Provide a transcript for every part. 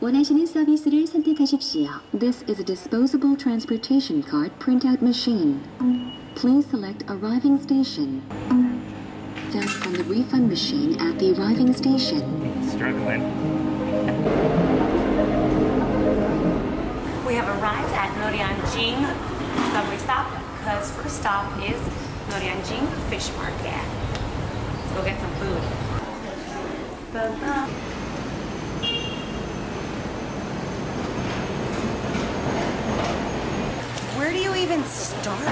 원하시는 서비스를 선택하십시오. This is a disposable transportation card printout machine. Please select arriving station. Tap on the refund machine at the arriving station. Struggling. We have arrived at Noryangjin subway stop because first stop is Noryangjin Fish Market. Let's go get some food. Where do you even start?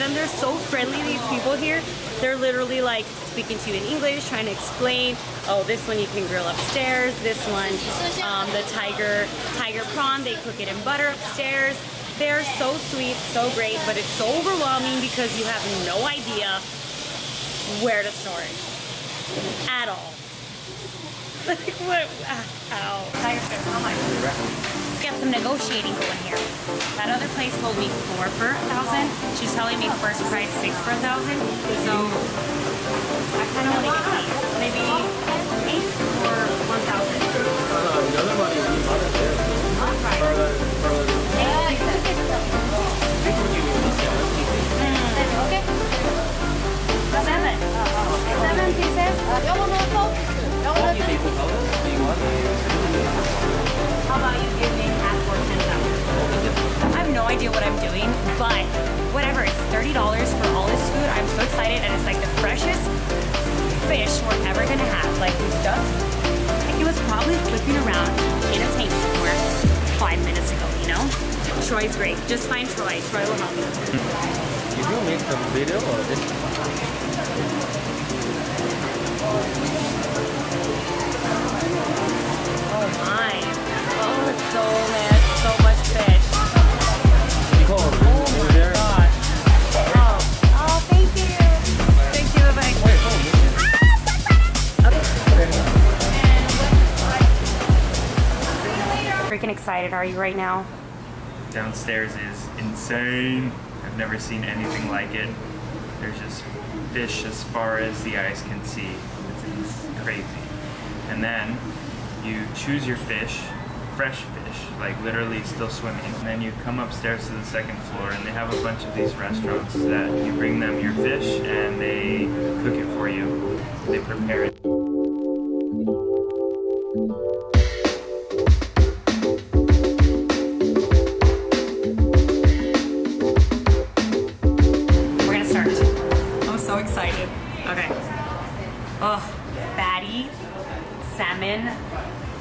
And they're so friendly, these people here. They're literally like speaking to you in English, trying to explain, oh, this one you can grill upstairs, this one, the tiger prawn, they cook it in butter upstairs. They're so sweet, so great, but it's so overwhelming because you have no idea where to start at all. Like, what? Ow. Tiger fish, how much? Get some negotiating going here. That other place told me 4 for 1,000. She's telling me first price 6 for 1,000. So I kind of want to get maybe 8 for 1,000. Okay. 7. 7 pieces. How about you give me half for 10,000? I have no idea what I'm doing, but whatever, it's $30 for all this food. I'm so excited, and it's like the freshest fish we're ever gonna have. Like, it was probably flipping around in a tank somewhere 5 minutes ago, you know? Troy's great. Just find Troy. Troy will help me. Did you make the video or this? Oh my. Oh, it's so mad, so much fish. Oh my god. Oh, oh, thank you. Thank you, bye-bye. Ah, okay. Freaking excited are you right now? Downstairs is insane. I've never seen anything like it. There's just fish as far as the eyes can see. It's crazy. And then you choose your fish, fresh fish, like literally still swimming, and then you come upstairs to the second floor and they have a bunch of these restaurants that you bring them your fish and they cook it for you. They prepare it. We're gonna start. I'm so excited. Okay. Oh, fatty salmon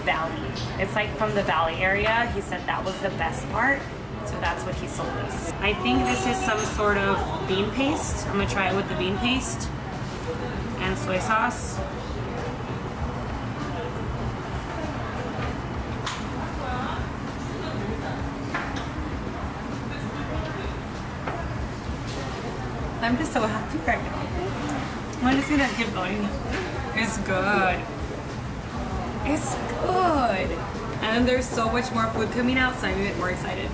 valley. It's like from the valley area. He said that was the best part, so that's what he sold us. I think this is some sort of bean paste. I'm gonna try it with the bean paste and soy sauce. I'm just so happy right now. I'm just gonna keep going. It's good. It's good. And there's so much more food coming out, so I'm a bit more excited.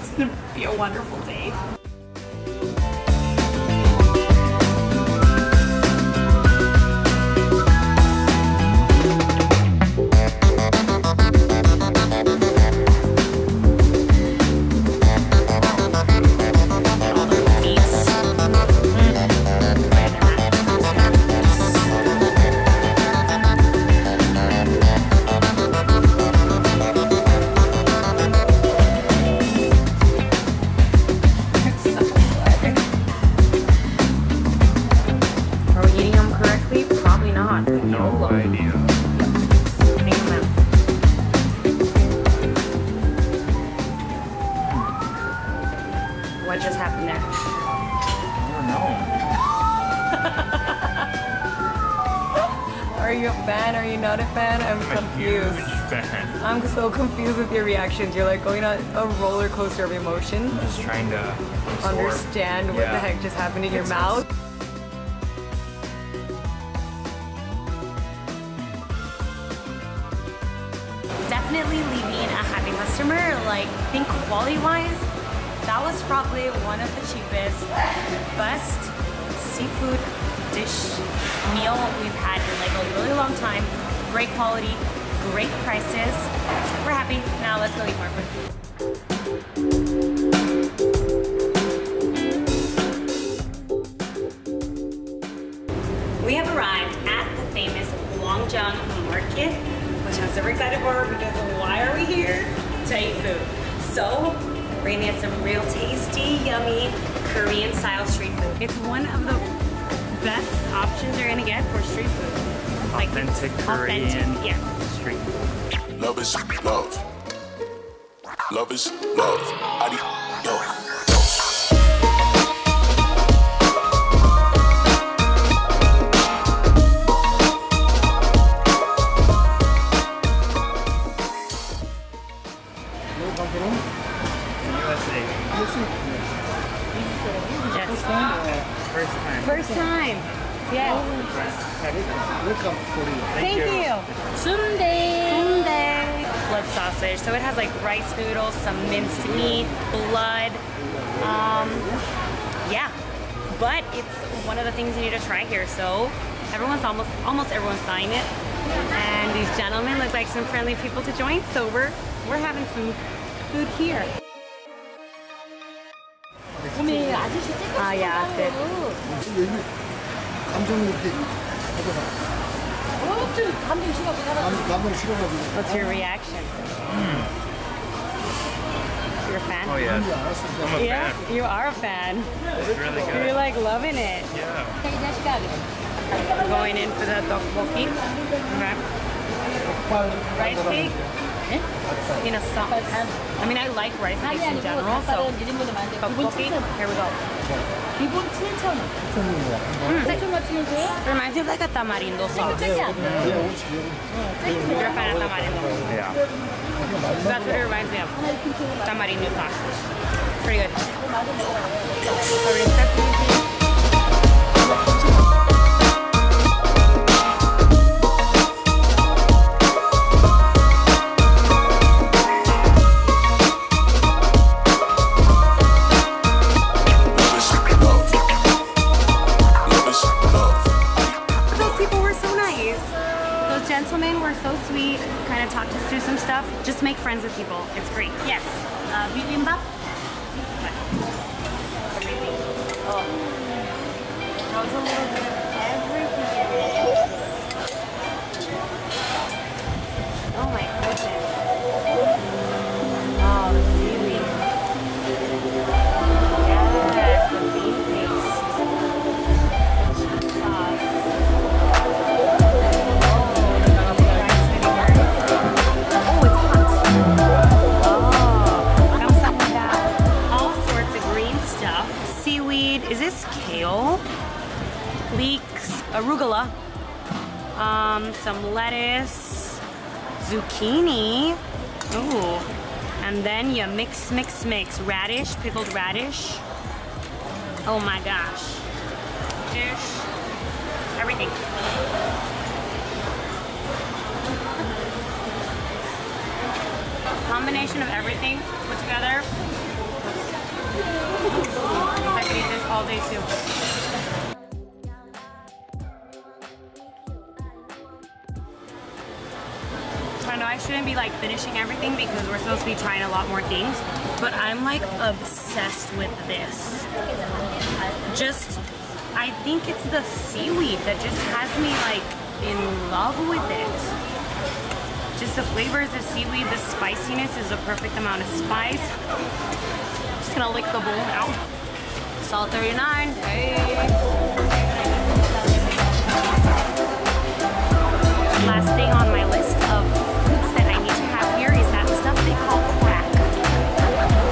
It's gonna be a wonderful day. What just happened there? I don't No. Are you a fan? Are you not a fan? I'm confused. A huge fan. I'm so confused with your reactions. You're like going on a roller coaster of emotion. I'm just trying to understand what the heck just happened in your mouth. Definitely leaving a happy customer. Like, think quality-wise, that was probably one of the cheapest, best seafood dish meal we've had in like a really long time. Great quality, great prices. We're happy. Now let's go eat more food. We have arrived at the famous Gwangjang Market, which I'm super excited for because why are we here? To eat food. So we're gonna get some real tasty, yummy Korean style street food. It's one of the best options you're gonna get for street food. Authentic Korean street food. Love is love. Love is love. Adios. First time. Yes. Welcome to Korea. Thank you. Sundae. Blood sausage. So it has like rice noodles, some minced meat, blood. But it's one of the things you need to try here. So everyone's almost everyone's trying it. And these gentlemen look like some friendly people to join. So we're having some food here. What's your reaction? You're a fan? Oh yeah, I'm a fan. You are a fan. It's really good. You're like loving it. Yeah. Going in for the tteokbokki. Okay. Rice cake. In a sauce. I mean, I like rice cakes in general, so tteokbokki. Here we go. It reminds me of like a tamarindo sauce. You're a fan of tamarindo. Yeah. That's what it reminds me of. Tamarindo sauce. Pretty good. Gentlemen were so sweet, kind of talked us through some stuff. Just make friends with people. It's great. Yes. Bibimbap. Oh. That was a little bit of everything. Oh my goodness. Oh, the seaweed. Yes, the beef paste. The sauce. Leeks, arugula, some lettuce, zucchini, ooh, and then you mix, radish, pickled radish, oh my gosh, dish, everything. Combination of everything put together. I could eat this all day too. I shouldn't be like finishing everything because we're supposed to be trying a lot more things, but I'm like obsessed with this. I think it's the seaweed that just has me like in love with it. Just the flavors of seaweed, the spiciness is the perfect amount of spice. I'm just gonna lick the bowl now. Salt 39. Hey. Last thing on my list of foods that I need to have here is that stuff they call crack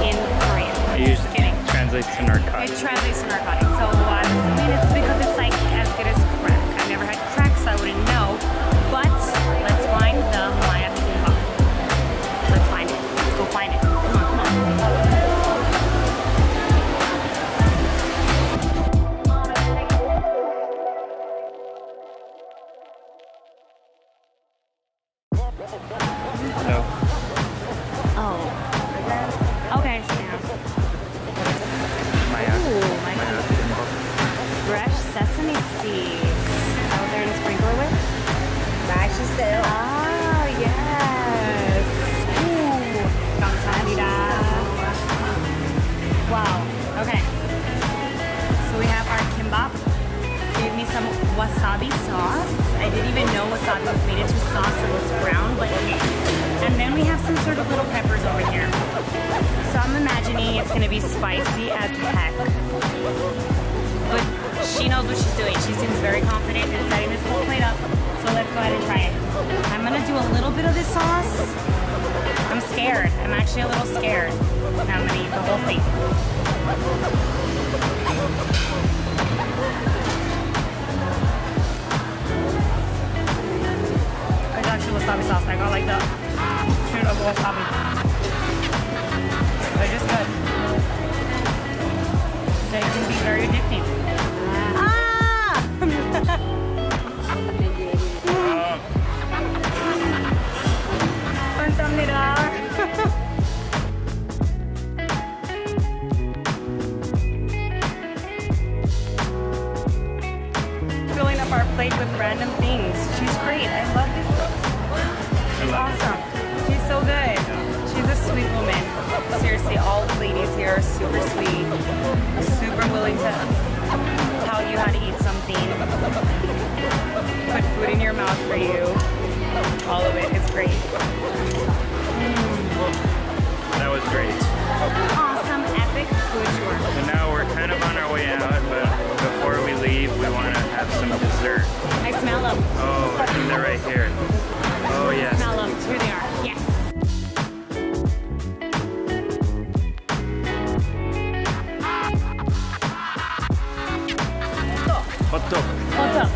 in Korean. It usually translates to narcotics. translates to narcotic. So I mean, it's because it's like as good as crack. I've never had crack, so I wouldn't know. But let's find the Maya kimbap. Let's find it. Let's go find it. Come on, come on. Wasabi sauce. I didn't even know wasabi was made into sauce and was brown, but okay. And then we have some sort of little peppers over here. So I'm imagining it's gonna be spicy as heck. But she knows what she's doing. She seems very confident in setting this whole plate up. So let's go ahead and try it. I'm gonna do a little bit of this sauce. I'm scared. I'm actually a little scared. Now I'm gonna eat the whole plate. Wasabi sauce. I got like the shoot of wasabi. They're just good. They can be very addictive. Filling up our plate with random things. She's great. I love this book. She's awesome. She's so good. She's a sweet woman. Seriously, all the ladies here are super sweet. Super willing to tell you how to eat something. Put food in your mouth for you. All of it is great. That was great. Awesome, epic food tour. So now we're kind of on our way out, but before we leave, we want to have some dessert. I smell them. Oh, I think they're right here. Oh, yes. I smell them. Here they are. Yes. Hot dog. Hot dog.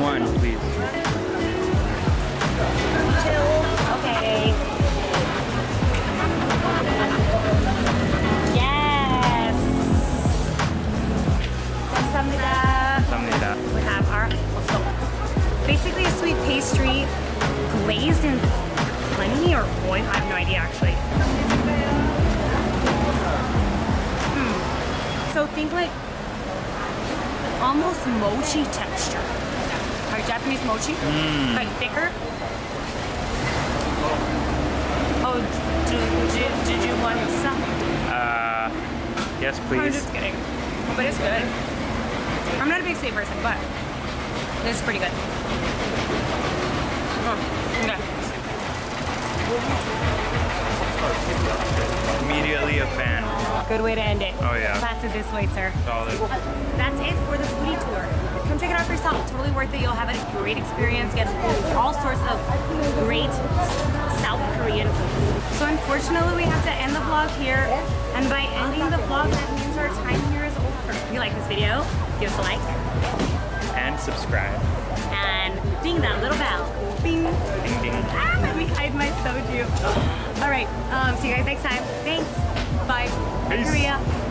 One, please. Two. Okay. Yes. Samnida. We have our hot dog. Basically a sweet pastry glazed in honey or oil. I have no idea actually. So think like almost mochi texture. Like Japanese mochi, like thicker. Oh, did you want some? Yes, please. I'm just kidding. But it's good. I'm not a big sweet person, but this is pretty good. Immediately a fan. Good way to end it. Oh yeah. Pass it this way, sir. Solid. That's it for the foodie tour. Come check it out for yourself. It's totally worth it. You'll have a great experience. Get all sorts of great South Korean food. So unfortunately, we have to end the vlog here. And by ending the vlog, that means our time here is over. If you like this video, give us a like. And subscribe. And ding that little bell. Bing. Ding ding. Ah, let me hide my soju. Alright, see you guys next time. Thanks. Bye. Peace. Korea.